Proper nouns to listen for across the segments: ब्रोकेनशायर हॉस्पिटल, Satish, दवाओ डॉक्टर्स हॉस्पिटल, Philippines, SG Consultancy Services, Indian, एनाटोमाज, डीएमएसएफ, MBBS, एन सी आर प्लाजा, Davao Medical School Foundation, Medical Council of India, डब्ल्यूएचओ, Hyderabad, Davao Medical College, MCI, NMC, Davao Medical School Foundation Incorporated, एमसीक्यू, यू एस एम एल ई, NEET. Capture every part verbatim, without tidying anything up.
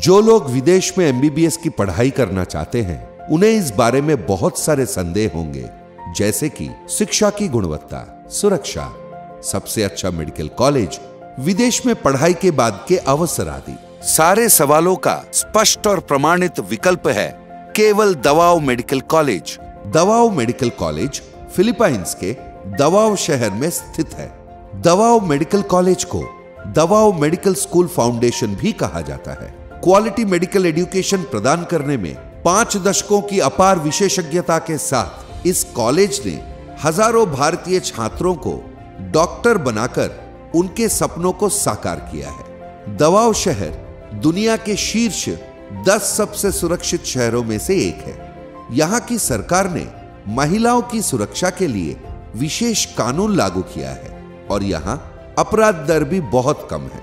जो लोग विदेश में एमबीबीएस की पढ़ाई करना चाहते हैं उन्हें इस बारे में बहुत सारे संदेह होंगे, जैसे कि शिक्षा की गुणवत्ता, सुरक्षा, सबसे अच्छा मेडिकल कॉलेज, विदेश में पढ़ाई के बाद के अवसर आदि। सारे सवालों का स्पष्ट और प्रमाणित विकल्प है केवल Davao medical college. Davao medical college Philippines के दवाओ शहर में स्थित है। दवाओ मेडिकल कॉलेज को दवाओ मेडिकल स्कूल फाउंडेशन भी कहा जाता है। क्वालिटी मेडिकल एजुकेशन प्रदान करने में पांच दशकों की अपार विशेषज्ञता के साथ इस कॉलेज ने हजारों भारतीय छात्रों को डॉक्टर बनाकर उनके सपनों को साकार किया है। दवाओ शहर दुनिया के शीर्ष दस सबसे सुरक्षित शहरों में से एक है। यहाँ की सरकार ने महिलाओं की सुरक्षा के लिए विशेष कानून लागू किया है और यहाँ अपराध दर भी बहुत कम है।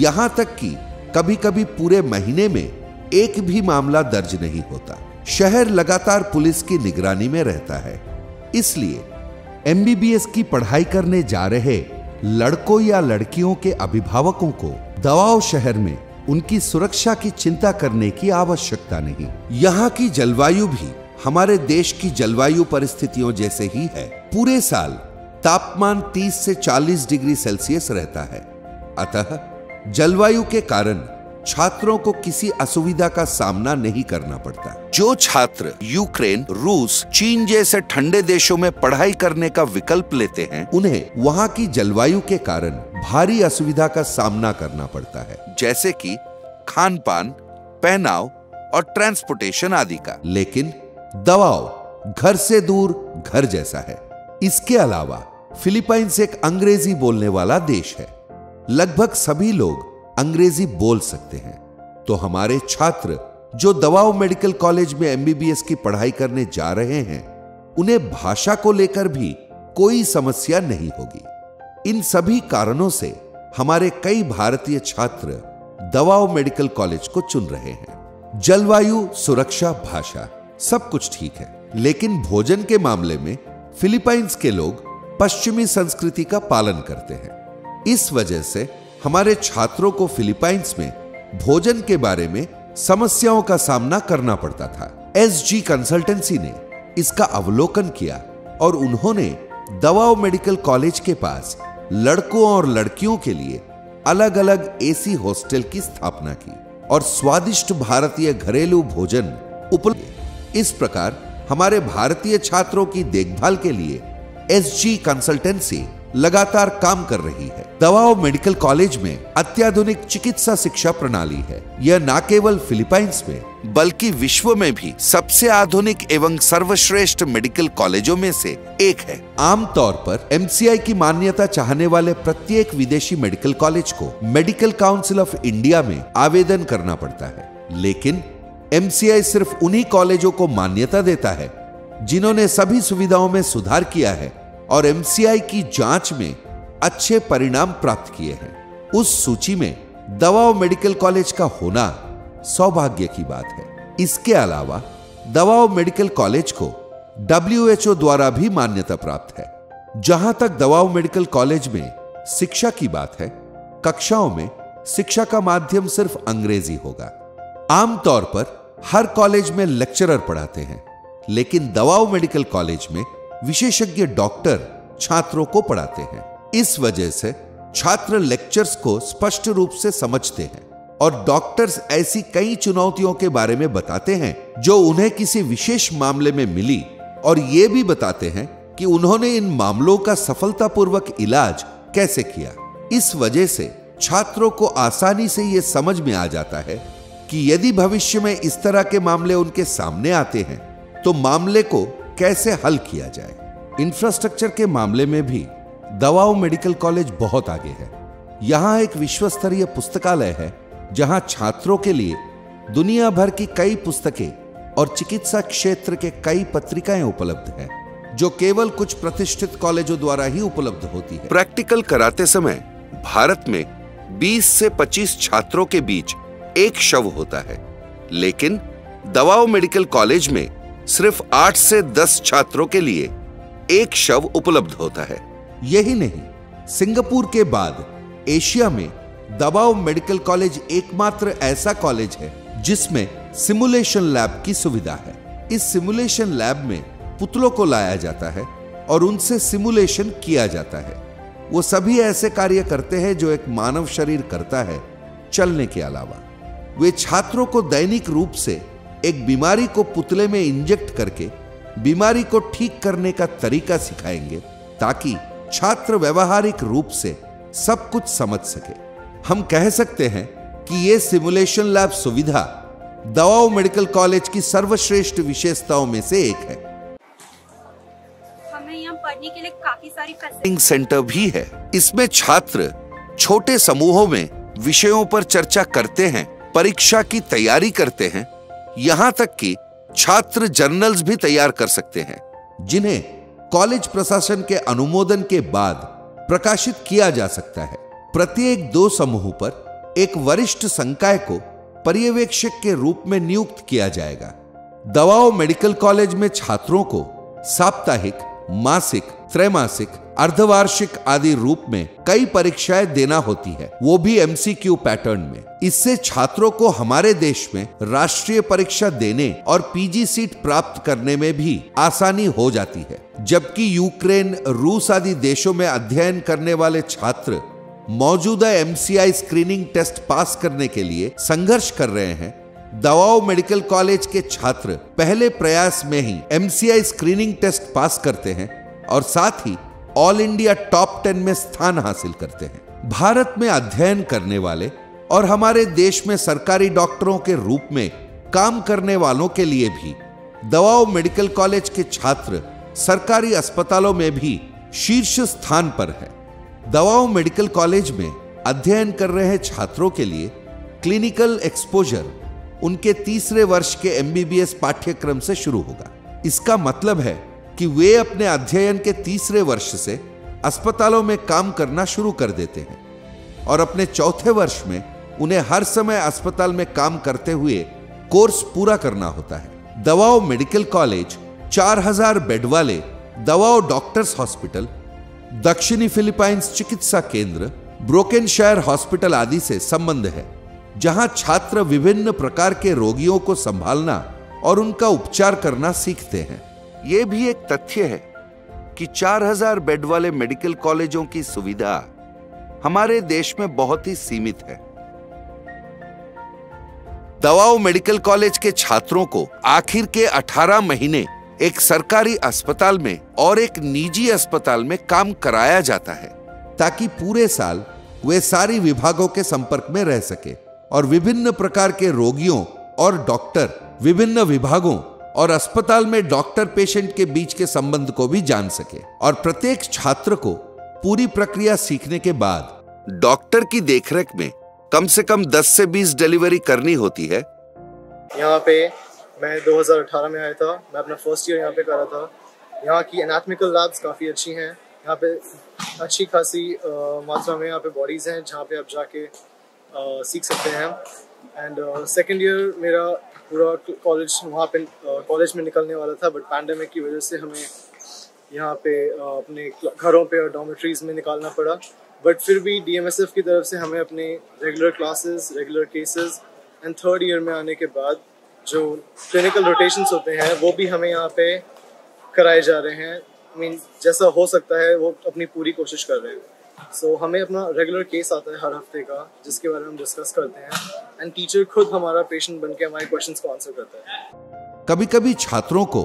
यहाँ तक कि कभी कभी पूरे महीने में एक भी मामला दर्ज नहीं होता। शहर लगातार पुलिस की निगरानी में रहता है। इसलिए एमबीबीएस की पढ़ाई करने जा रहे लड़कों या लड़कियों के अभिभावकों को दवाओ शहर में उनकी सुरक्षा की चिंता करने की आवश्यकता नहीं। यहाँ की जलवायु भी हमारे देश की जलवायु परिस्थितियों जैसे ही है। पूरे साल तापमान तीस से चालीस डिग्री सेल्सियस रहता है। अतः जलवायु के कारण छात्रों को किसी असुविधा का सामना नहीं करना पड़ता। जो छात्र यूक्रेन, रूस, चीन जैसे ठंडे देशों में पढ़ाई करने का विकल्प लेते हैं उन्हें वहाँ की जलवायु के कारण भारी असुविधा का सामना करना पड़ता है, जैसे कि खान पान, पहनाव और ट्रांसपोर्टेशन आदि का। लेकिन दवाओ घर से दूर घर जैसा है। इसके अलावा फिलीपाइंस एक अंग्रेजी बोलने वाला देश है। लगभग सभी लोग अंग्रेजी बोल सकते हैं, तो हमारे छात्र जो दवाओ मेडिकल कॉलेज में एमबीबीएस की पढ़ाई करने जा रहे हैं उन्हें भाषा को लेकर भी कोई समस्या नहीं होगी। इन सभी कारणों से हमारे कई भारतीय छात्र दवाओ मेडिकल कॉलेज को चुन रहे हैं। जलवायु, सुरक्षा, भाषा सब कुछ ठीक है, लेकिन भोजन के मामले में फिलीपाइंस के लोग पश्चिमी संस्कृति का पालन करते हैं। इस वजह से हमारे छात्रों को फिलीपाइंस में भोजन के बारे में समस्याओं का सामना करना पड़ता था। एसजी कंसल्टेंसी ने इसका अवलोकन किया और उन्होंने दवाओ मेडिकल कॉलेज के पास लड़कों और लड़कियों के लिए अलग अलग एसी हॉस्टल की स्थापना की और स्वादिष्ट भारतीय घरेलू भोजन उपलब्ध। इस प्रकार हमारे भारतीय छात्रों की देखभाल के लिए एसजी कंसल्टेंसी लगातार काम कर रही है। दवाओ मेडिकल कॉलेज में अत्याधुनिक चिकित्सा शिक्षा प्रणाली है। यह न केवल फिलीपाइंस में बल्कि विश्व में भी सबसे आधुनिक एवं सर्वश्रेष्ठ मेडिकल कॉलेजों में से एक है। आमतौर पर एमसीआई की मान्यता चाहने वाले प्रत्येक विदेशी मेडिकल कॉलेज को मेडिकल काउंसिल ऑफ इंडिया में आवेदन करना पड़ता है, लेकिन एमसीआई सिर्फ उन्हीं कॉलेजों को मान्यता देता है जिन्होंने सभी सुविधाओं में सुधार किया है और एमसीआई की जांच में अच्छे परिणाम प्राप्त किए हैं। उस सूची में दवाओ मेडिकल कॉलेज का होना सौभाग्य की बात है। इसके अलावा दवाओ मेडिकल कॉलेज को डब्ल्यूएचओ द्वारा भी मान्यता प्राप्त है। जहां तक दवाओ मेडिकल कॉलेज में शिक्षा की बात है, कक्षाओं में शिक्षा का माध्यम सिर्फ अंग्रेजी होगा। आमतौर पर हर कॉलेज में लेक्चरर पढ़ाते हैं, लेकिन दवाओ मेडिकल कॉलेज में विशेषज्ञ डॉक्टर छात्रों को पढ़ाते हैं। इस वजह से छात्र लेक्चर्स को स्पष्ट रूप से समझते हैं और डॉक्टर्स ऐसी कई चुनौतियों के बारे में बताते हैं जो उन्हें किसी विशेष मामले में मिली, और ये भी बताते हैं कि उन्होंने इन मामलों का सफलतापूर्वक इलाज कैसे किया। इस वजह से छात्रों को आसानी से ये समझ में आ जाता है कि यदि भविष्य में इस तरह के मामले उनके सामने आते हैं तो मामले को कैसे हल किया जाए। इंफ्रास्ट्रक्चर के मामले में भी दवाओ मेडिकल कॉलेज बहुत आगे है। यहाँ एक विश्व स्तरीय पुस्तकालय है जहाँ छात्रों के लिए दुनिया भर की कई पुस्तकें और चिकित्सा क्षेत्र के कई पत्रिकाएं उपलब्ध हैं, जो केवल कुछ प्रतिष्ठित कॉलेजों द्वारा ही उपलब्ध होती है। प्रैक्टिकल कराते समय भारत में बीस से पच्चीस छात्रों के बीच एक शव होता है, लेकिन दवाओ मेडिकल कॉलेज में सिर्फ आठ से दस छात्रों के लिए एक शव उपलब्ध होता है। यही नहीं, सिंगापुर के बाद एशिया में दबाव मेडिकल कॉलेज एकमात्र ऐसा कॉलेज है जिसमें सिमुलेशन लैब की सुविधा है। इस सिमुलेशन लैब में पुतलों को लाया जाता है और उनसे सिमुलेशन किया जाता है। वो सभी ऐसे कार्य करते हैं जो एक मानव शरीर करता है, चलने के अलावा। वे छात्रों को दैनिक रूप से एक बीमारी को पुतले में इंजेक्ट करके बीमारी को ठीक करने का तरीका सिखाएंगे ताकि छात्र व्यवहारिक रूप से सब कुछ समझ सके। हम कह सकते हैं कि यह सिमुलेशन लैब सुविधा दवाओ मेडिकल कॉलेज की सर्वश्रेष्ठ विशेषताओं में से एक है। हमें यहाँ पढ़ने के लिए काफी सारी कोचिंग सेंटर भी है। इसमें छात्र छोटे समूहों में विषयों पर चर्चा करते हैं, परीक्षा की तैयारी करते हैं, यहाँ तक कि छात्र जर्नल्स भी तैयार कर सकते हैं जिन्हें कॉलेज प्रशासन के अनुमोदन के बाद प्रकाशित किया जा सकता है। प्रत्येक दो समूह पर एक वरिष्ठ संकाय को पर्यवेक्षक के रूप में नियुक्त किया जाएगा। दवाओ मेडिकल कॉलेज में छात्रों को साप्ताहिक, मासिक, त्रैमासिक, अर्धवार्षिक आदि रूप में कई परीक्षाएं देना होती है, वो भी एमसीक्यू पैटर्न में। इससे छात्रों को हमारे देश में राष्ट्रीय परीक्षा देने और पीजी सीट प्राप्त करने में भी आसानी हो जाती है। जबकि यूक्रेन, रूस आदि देशों में अध्ययन करने वाले छात्र मौजूदा एमसीआई स्क्रीनिंग टेस्ट पास करने के लिए संघर्ष कर रहे हैं, दवाओ मेडिकल कॉलेज के छात्र पहले प्रयास में ही एमसीआई स्क्रीनिंग टेस्ट पास करते हैं और साथ ही ऑल इंडिया टॉप टेन में स्थान हासिल करते हैं। भारत में अध्ययन करने वाले और हमारे देश में सरकारी डॉक्टरों के रूप में काम करने वालों के लिए भी दवाओ मेडिकल कॉलेज के छात्र सरकारी अस्पतालों में भी शीर्ष स्थान पर है। दवाओ मेडिकल कॉलेज में अध्ययन कर रहे छात्रों के लिए क्लिनिकल एक्सपोजर उनके तीसरे वर्ष के एमबीबीएस पाठ्यक्रम से शुरू होगा। इसका मतलब है कि वे अपने अध्ययन के तीसरे वर्ष से अस्पतालों में काम करना शुरू कर देते हैं और अपने चौथे वर्ष में उन्हें हर समय अस्पताल में काम करते हुए कोर्स पूरा करना होता है। दवाओ मेडिकल कॉलेज चार हजार बेड वाले दवाओ डॉक्टर्स हॉस्पिटल, दक्षिणी फिलीपाइंस चिकित्सा केंद्र, ब्रोकेनशायर हॉस्पिटल आदि से संबंध है, जहां छात्र विभिन्न प्रकार के रोगियों को संभालना और उनका उपचार करना सीखते हैं। यह भी एक तथ्य है कि चार हजार बेड वाले मेडिकल कॉलेजों की सुविधा हमारे देश में बहुत ही सीमित है। दवाओ मेडिकल कॉलेज के छात्रों को आखिर के अठारह महीने एक सरकारी अस्पताल में और एक निजी अस्पताल में काम कराया जाता है ताकि पूरे साल वे सारी विभागों के संपर्क में रह सके और विभिन्न प्रकार के रोगियों और डॉक्टर, विभिन्न विभागों और अस्पताल में डॉक्टर पेशेंट के बीच के संबंध को भी जान सके। और प्रत्येक छात्र को पूरी प्रक्रिया सीखने के बाद डॉक्टर की देखरेख में कम से कम दस से बीस डिलीवरी करनी होती है। यहाँ पे मैं दो हजार अठारह में आया था। मैं अपना फर्स्ट ईयर यहाँ पे कर रहा था। यहाँ की एनाटॉमिकल लैब्स काफी अच्छी हैं। यहाँ पे अच्छी खासी मात्रा में यहाँ पे बॉडीज हैं जहाँ पे आप जाके Uh, सीख सकते हैं। एंड सेकेंड ईयर मेरा पूरा कॉलेज वहाँ पे कॉलेज uh, में निकलने वाला था, बट पैंडमिक की वजह से हमें यहाँ पे uh, अपने घरों पे और डॉर्मेट्रीज में निकालना पड़ा। बट फिर भी डीएमएसएफ की तरफ से हमें अपने regular classes, regular cases and third year में आने के बाद जो क्लिनिकल रोटेशंस होते हैं वो भी हमें यहाँ पे कराए जा रहे हैं। आई मीन जैसा हो सकता है वो अपनी पूरी कोशिश कर रहे हैं। सो so, हमें अपना रेगुलर केस आता है हर हफ्ते का, जिसके बारे में हम डिस्कस करते हैं एंड टीचर खुद हमारा पेशेंट बनके हमारे क्वेश्चंस को आंसर करता है। कभी-कभी छात्रों को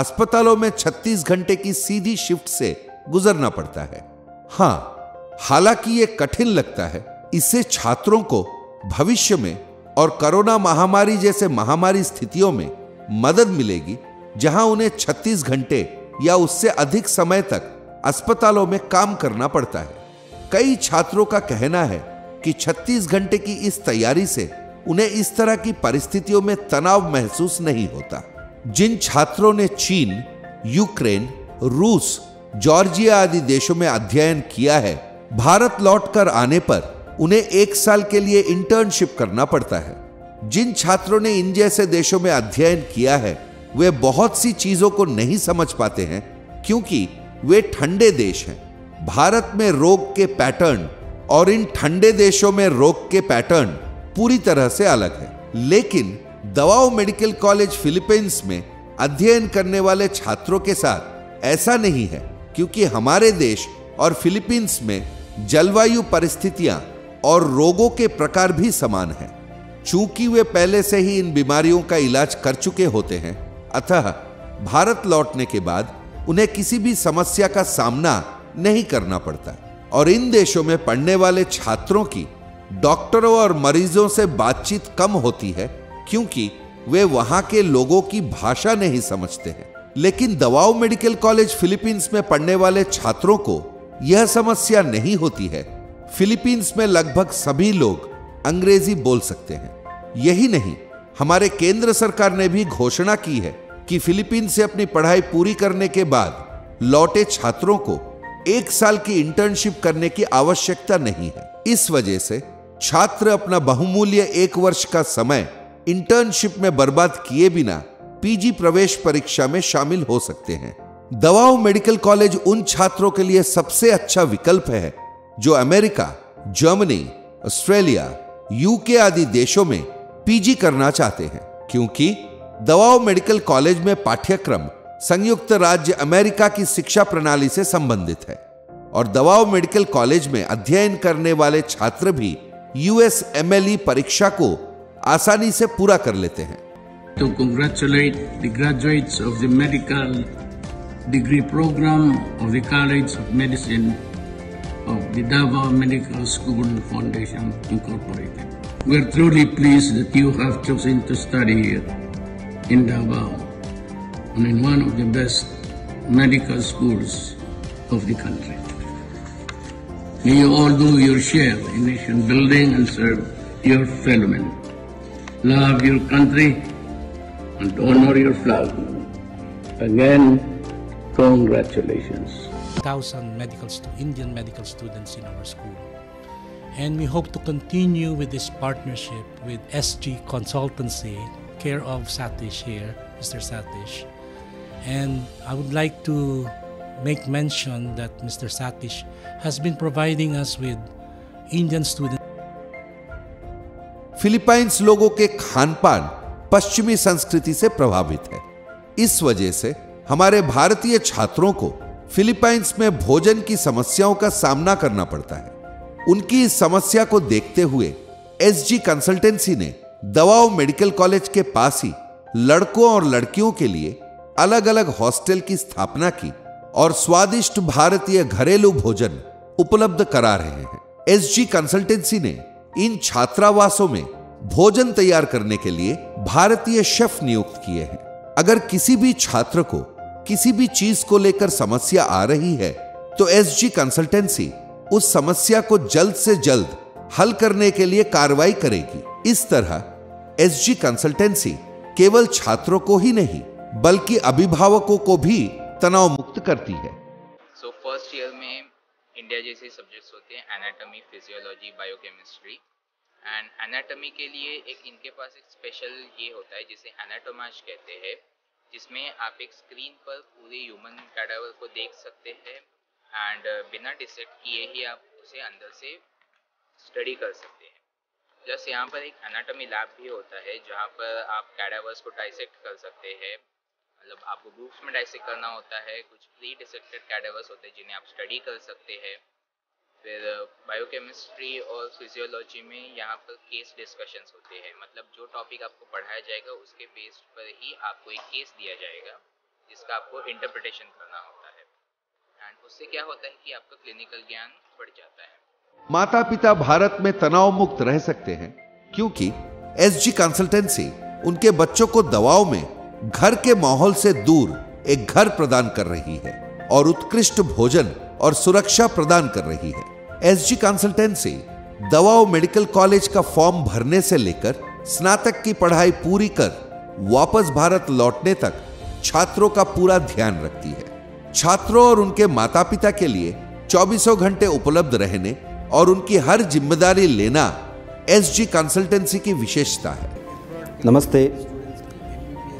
अस्पतालों में छत्तीस घंटे की सीधी शिफ्ट से गुजरना पड़ता है। हाँ, हालांकि ये कठिन लगता है, इससे छात्रों को भविष्य में और कोरोना महामारी जैसे महामारी स्थितियों में मदद मिलेगी जहां उन्हें छत्तीस घंटे या उससे अधिक समय तक अस्पतालों में काम करना पड़ता है। कई छात्रों का कहना है कि छत्तीस घंटे की इस तैयारी से उन्हें इस तरह की परिस्थितियों में तनाव महसूस नहीं होता। जिन छात्रों ने चीन, यूक्रेन, रूस, जॉर्जिया आदि देशों में अध्ययन किया है, भारत लौटकर आने पर उन्हें एक साल के लिए इंटर्नशिप करना पड़ता है। जिन छात्रों ने इन जैसे देशों में अध्ययन किया है वे बहुत सी चीजों को नहीं समझ पाते हैं क्योंकि वे ठंडे देश हैं। भारत में रोग के पैटर्न और इन ठंडे देशों में रोग के पैटर्न पूरी तरह से अलग है। लेकिन दवाओ मेडिकल कॉलेज फिलीपींस में अध्ययन करने वाले छात्रों के साथ ऐसा नहीं है, क्योंकि हमारे देश और फिलीपींस में जलवायु परिस्थितियां और रोगों के प्रकार भी समान हैं। चूंकि वे पहले से ही इन बीमारियों का इलाज कर चुके होते हैं, अतः भारत लौटने के बाद उन्हें किसी भी समस्या का सामना नहीं करना पड़ता और इन देशों में पढ़ने वाले छात्रों की डॉक्टरों और मरीजों से बातचीत कम होती है, क्योंकि वे वहां के लोगों की भाषा नहीं समझते हैं। लेकिन दवाओ मेडिकल कॉलेज फिलीपींस में पढ़ने वाले छात्रों को यह समस्या नहीं होती है। फिलीपींस में लगभग सभी लोग अंग्रेजी बोल सकते हैं। यही नहीं, हमारे केंद्र सरकार ने भी घोषणा की है कि फिलीपींस से अपनी पढ़ाई पूरी करने के बाद लौटे छात्रों को एक साल की इंटर्नशिप करने की आवश्यकता नहीं है। इस वजह से छात्र अपना बहुमूल्य एक वर्ष का समय इंटर्नशिप में बर्बाद किए बिना पीजी प्रवेश परीक्षा में शामिल हो सकते हैं। दवाओ मेडिकल कॉलेज उन छात्रों के लिए सबसे अच्छा विकल्प है जो अमेरिका, जर्मनी, ऑस्ट्रेलिया, यूके आदि देशों में पीजी करना चाहते हैं, क्योंकि दवाओ मेडिकल कॉलेज में पाठ्यक्रम संयुक्त राज्य अमेरिका की शिक्षा प्रणाली से संबंधित है और दवाओ मेडिकल कॉलेज में अध्ययन करने वाले छात्र भी यू एस एम एल ई परीक्षा को आसानी से पूरा कर लेते हैं। To congratulate the graduates of the medical degree program of the College of Medicine of the Davao Medical School Foundation Incorporated. We are truly pleased that you have chosen to study here in Davao and in one of the best medical schools of the country. May you all do your share in nation building and serve your fellow men. Love your country and honor your flag. Again, congratulations. Thousand medical stu- Indian medical students in our school. And we hope to continue with this partnership with S G Consultancy, care of Satish here, Mister Satish. And I would like to make mention that Mister Satish has been providing us with Indian students. Philippines लोगों के खानपान पश्चिमी संस्कृति से प्रभावित है। इस वजह से हमारे भारतीय छात्रों को फिलीपाइंस में भोजन की समस्याओं का सामना करना पड़ता है। उनकी इस समस्या को देखते हुए एसजी कंसल्टेंसी ने दवाओ मेडिकल कॉलेज के पास ही लड़कों और लड़कियों के लिए अलग अलग हॉस्टल की स्थापना की और स्वादिष्ट भारतीय घरेलू भोजन उपलब्ध करा रहे हैं। एसजी कंसल्टेंसी ने इन छात्रावासों में भोजन तैयार करने के लिए भारतीय शेफ नियुक्त किए हैं। अगर किसी भी छात्र को किसी भी चीज को लेकर समस्या आ रही है तो एसजी कंसल्टेंसी उस समस्या को जल्द से जल्द हल करने के लिए कार्रवाई करेगी। इस तरह एसजी कंसल्टेंसी केवल छात्रों को ही नहीं बल्कि अभिभावकों को भी तनाव मुक्त करती है। सो फर्स्ट ईयर में इंडिया जैसे सब्जेक्ट्स होते हैं anatomy, physiology, biochemistry. And anatomy के लिए एक इनके पास एक स्पेशल ये होता है जिसे एनाटोमाज कहते हैं, जिसमें आप एक स्क्रीन पर पूरे ह्यूमन कैडावर को देख सकते हैं एंड बिना डिसेक्ट किए ही आप उसे अंदर से स्टडी कर सकते हैं। प्लस यहाँ पर एक एनाटॉमी लैब भी होता है जहाँ पर आप कैडावर्स को डाइसेक्ट कर सकते हैं। मतलब आपको ग्रुप्स में डाइसेक्ट करना होता है। कुछ प्री डिसेक्टेड कैडावर्स होते हैं जिन्हें आप स्टडी कर सकते हैं। फिर बायोकेमिस्ट्री और फिजियोलॉजी में यहाँ पर केस डिस्कशंस होते हैं। मतलब जो टॉपिक आपको पढ़ाया जाएगा उसके बेस पर ही आपको एक केस दिया जाएगा जिसका आपको इंटरप्रिटेशन करना होता है एंड उससे क्या होता है कि आपका क्लिनिकल ज्ञान बढ़ जाता है। माता पिता भारत में तनाव मुक्त रह सकते हैं क्योंकि एसजी कंसल्टेंसी उनके बच्चों को दवाओं में घर के माहौल से दूर एक घर प्रदान कर रही है और उत्कृष्ट भोजन और सुरक्षा प्रदान कर रही है। SG consultancy Davao medical college का फॉर्म भरने से लेकर स्नातक की पढ़ाई पूरी कर वापस भारत लौटने तक छात्रों का पूरा ध्यान रखती है। छात्रों और उनके माता पिता के लिए चौबीसों घंटे उपलब्ध रहने और उनकी हर जिम्मेदारी लेना एसजी कंसल्टेंसी की विशेषता है। नमस्ते।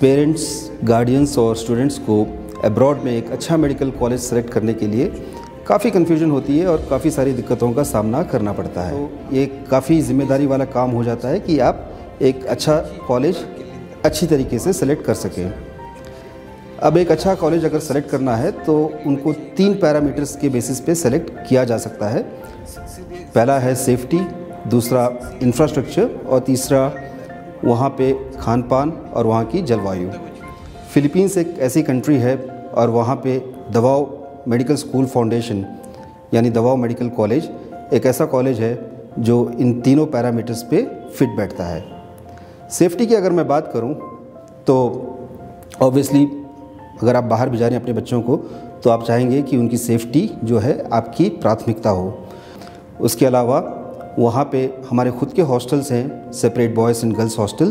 पेरेंट्स, गार्डियंस और स्टूडेंट्स को अब्रॉड में एक अच्छा मेडिकल कॉलेज सेलेक्ट करने के लिए काफ़ी कन्फ्यूजन होती है और काफ़ी सारी दिक्कतों का सामना करना पड़ता है। तो ये काफ़ी जिम्मेदारी वाला काम हो जाता है कि आप एक अच्छा कॉलेज अच्छी तरीके से सेलेक्ट कर सकें। अब एक अच्छा कॉलेज अगर सेलेक्ट करना है तो उनको तीन पैरामीटर्स के बेसिस पे सेलेक्ट किया जा सकता है। पहला है सेफ्टी, दूसरा इंफ्रास्ट्रक्चर और तीसरा वहाँ पे खान पान और वहाँ की जलवायु। फ़िलीपींस एक ऐसी कंट्री है और वहाँ पे दवाओ मेडिकल स्कूल फाउंडेशन यानी दवाओ मेडिकल कॉलेज एक ऐसा कॉलेज है जो इन तीनों पैरामीटर्स पे फिट बैठता है। सेफ्टी की अगर मैं बात करूँ तो ऑब्वियसली अगर आप बाहर भी जा रहे हैं अपने बच्चों को तो आप चाहेंगे कि उनकी सेफ़्टी जो है आपकी प्राथमिकता हो। उसके अलावा वहाँ पे हमारे खुद के हॉस्टल्स हैं, separate boys and girls hostel,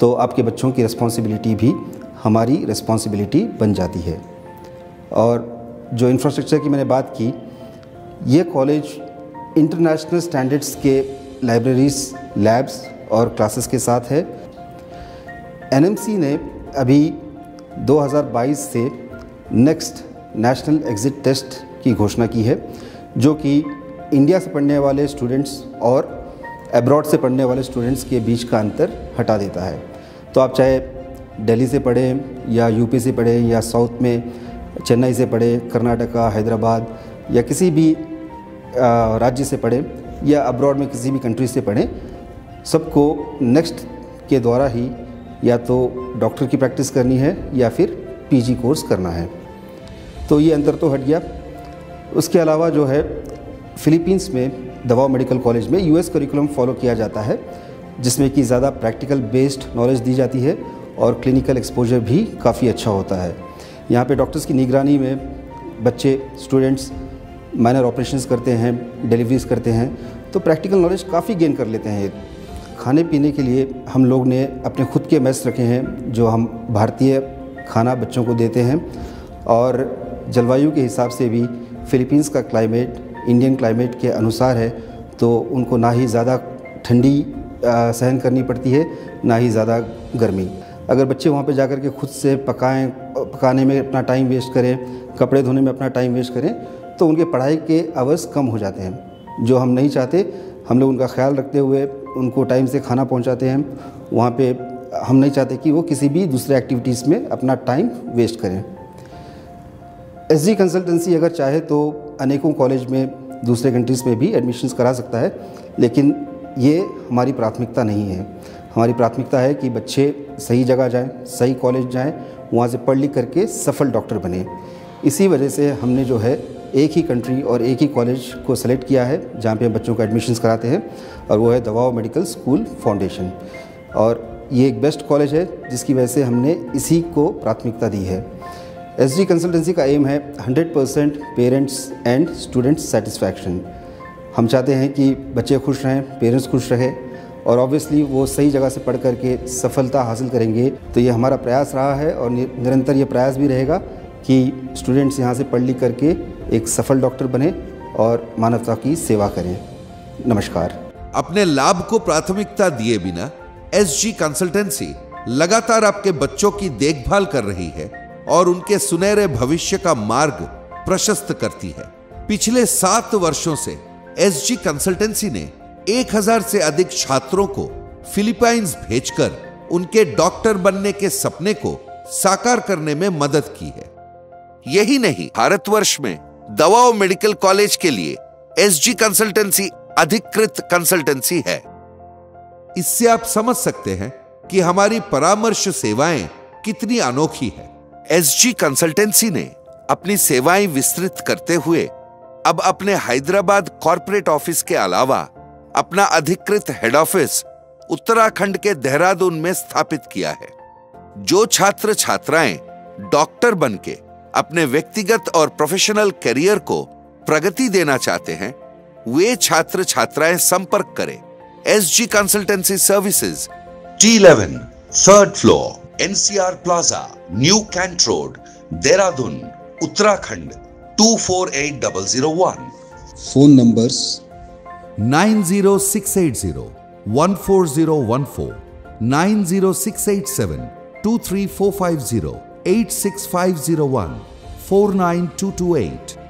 तो आपके बच्चों की रिस्पॉन्सिबिलिटी भी हमारी रिस्पॉन्सिबिलिटी बन जाती है। और जो इंफ्रास्ट्रक्चर की मैंने बात की, ये कॉलेज इंटरनेशनल स्टैंडर्ड्स के लाइब्रेरीज, लैब्स और क्लासेस के साथ है। एन एम सी ने अभी दो हज़ार बाईस से नेक्स्ट नेशनल एग्ज़िट टेस्ट की घोषणा की है, जो कि इंडिया से पढ़ने वाले स्टूडेंट्स और एब्रॉड से पढ़ने वाले स्टूडेंट्स के बीच का अंतर हटा देता है। तो आप चाहे दिल्ली से पढ़ें या यूपी से पढ़ें या साउथ में चेन्नई से पढ़ें, कर्नाटका, हैदराबाद या किसी भी राज्य से पढ़ें या अब्रॉड में किसी भी कंट्री से पढ़ें, सबको नेक्स्ट के द्वारा ही या तो डॉक्टर की प्रैक्टिस करनी है या फिर पीजी कोर्स करना है। तो ये अंतर तो हट गया। उसके अलावा जो है फ़िलीपींस में दवाओ मेडिकल कॉलेज में यूएस करिकुलम फॉलो किया जाता है, जिसमें कि ज़्यादा प्रैक्टिकल बेस्ड नॉलेज दी जाती है और क्लिनिकल एक्सपोजर भी काफ़ी अच्छा होता है। यहाँ पे डॉक्टर्स की निगरानी में बच्चे, स्टूडेंट्स माइनर ऑपरेशंस करते हैं, डिलीवरीज करते हैं, तो प्रैक्टिकल नॉलेज काफ़ी गेन कर लेते हैं। खाने पीने के लिए हम लोग ने अपने खुद के मेस रखे हैं जो हम भारतीय खाना बच्चों को देते हैं। और जलवायु के हिसाब से भी फ़िलीपींस का क्लाइमेट इंडियन क्लाइमेट के अनुसार है, तो उनको ना ही ज़्यादा ठंडी सहन करनी पड़ती है ना ही ज़्यादा गर्मी। अगर बच्चे वहाँ पे जाकर के खुद से पकाएं, पकाने में अपना टाइम वेस्ट करें, कपड़े धोने में अपना टाइम वेस्ट करें, तो उनके पढ़ाई के आवर्स कम हो जाते हैं, जो हम नहीं चाहते। हम लोग उनका ख्याल रखते हुए उनको टाइम से खाना पहुंचाते हैं। वहाँ पे हम नहीं चाहते कि वो किसी भी दूसरे एक्टिविटीज़ में अपना टाइम वेस्ट करें। एसजी कंसल्टेंसी अगर चाहे तो अनेकों कॉलेज में दूसरे कंट्रीज़ में भी एडमिशन्स करा सकता है, लेकिन ये हमारी प्राथमिकता नहीं है। हमारी प्राथमिकता है कि बच्चे सही जगह जाएं, सही कॉलेज जाएं, वहाँ से पढ़ लिख करके सफल डॉक्टर बने। इसी वजह से हमने जो है एक ही कंट्री और एक ही कॉलेज को सेलेक्ट किया है जहाँ पे बच्चों का एडमिशन्स कराते हैं, और वो है दवाओ मेडिकल स्कूल फाउंडेशन। और ये एक बेस्ट कॉलेज है जिसकी वजह से हमने इसी को प्राथमिकता दी है। एसजी कंसल्टेंसी का एम है hundred percent parents and students satisfaction. हम चाहते हैं कि बच्चे खुश रहें, पेरेंट्स खुश रहें और ऑब्वियसली वो सही जगह से पढ़ करके सफलता हासिल करेंगे। तो ये हमारा प्रयास रहा है और निरंतर ये प्रयास भी रहेगा कि स्टूडेंट्स यहाँ से पढ़ लिख करके एक सफल डॉक्टर बने और मानवता की सेवा करें। नमस्कार। अपने लाभ को प्राथमिकता दिए बिना एसजी कंसल्टेंसी लगातार आपके बच्चों की देखभाल कर रही है और उनके सुनहरे भविष्य का मार्ग प्रशस्त करती है। पिछले सात वर्षों से एसजी कंसल्टेंसी ने एक हजार से अधिक छात्रों को फिलीपाइंस भेजकर उनके डॉक्टर बनने के सपने को साकार करने में मदद की है। यही नहीं, भारतवर्ष में दवाओ मेडिकल कॉलेज के लिए एसजी कंसल्टेंसी अधिकृत कंसल्टेंसी है। इससे आप समझ सकते हैं कि हमारी परामर्श सेवाएं कितनी अनोखी है। एसजी कंसल्टेंसी ने अपनी सेवाएं विस्तृत करते हुए अब अपने हैदराबाद कॉर्पोरेट ऑफिस के अलावा अपना अधिकृत हेड ऑफिस उत्तराखंड के देहरादून में स्थापित किया है। जो छात्र छात्राएं डॉक्टर बनके अपने व्यक्तिगत और प्रोफेशनल करियर को प्रगति देना चाहते हैं, वे छात्र छात्राएं संपर्क करें। SG consultancy services, T eleven, third floor, एन सी आर प्लाजा, new cantt road, Dehradun, Uttarakhand two four eight double zero one. Phone numbers nine zero six eight zero one four zero one four, nine zero six eight seven two three four five zero, eight six five zero one, four nine two two eight.